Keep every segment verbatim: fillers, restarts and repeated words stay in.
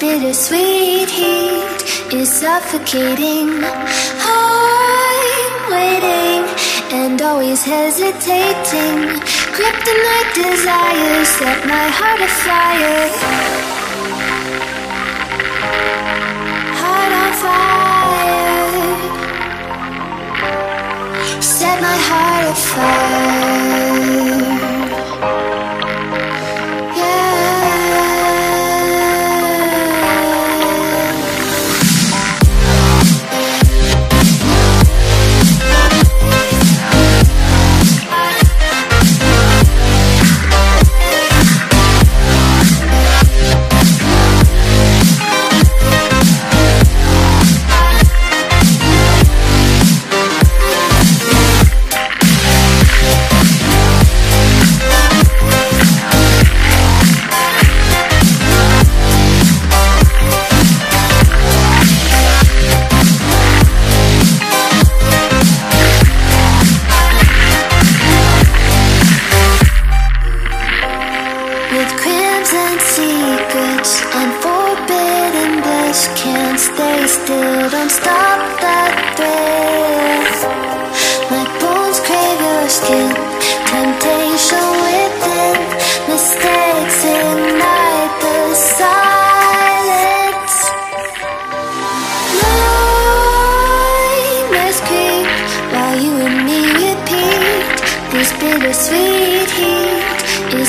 bittersweet heat is suffocating. I'm waiting and always hesitating. Kryptonite desires set my heart afire. Heart on fire. Set my heart afire. Bittersweet heat is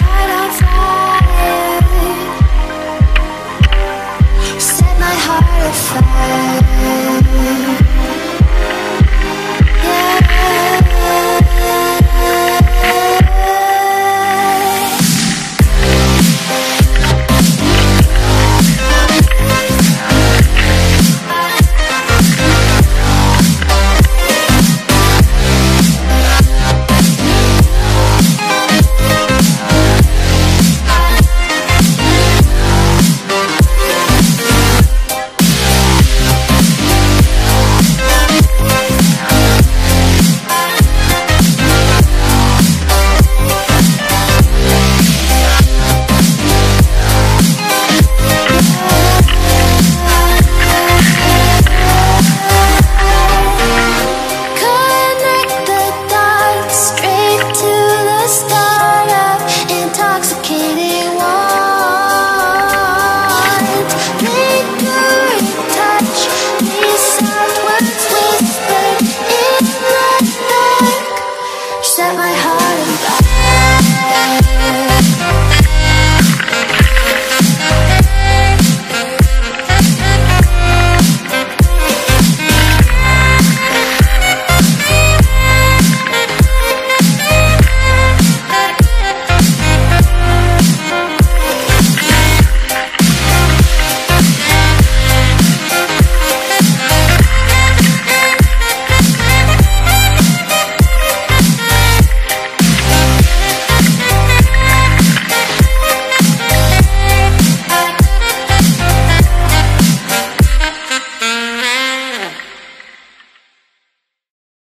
Heart on fire. Set my heart afire.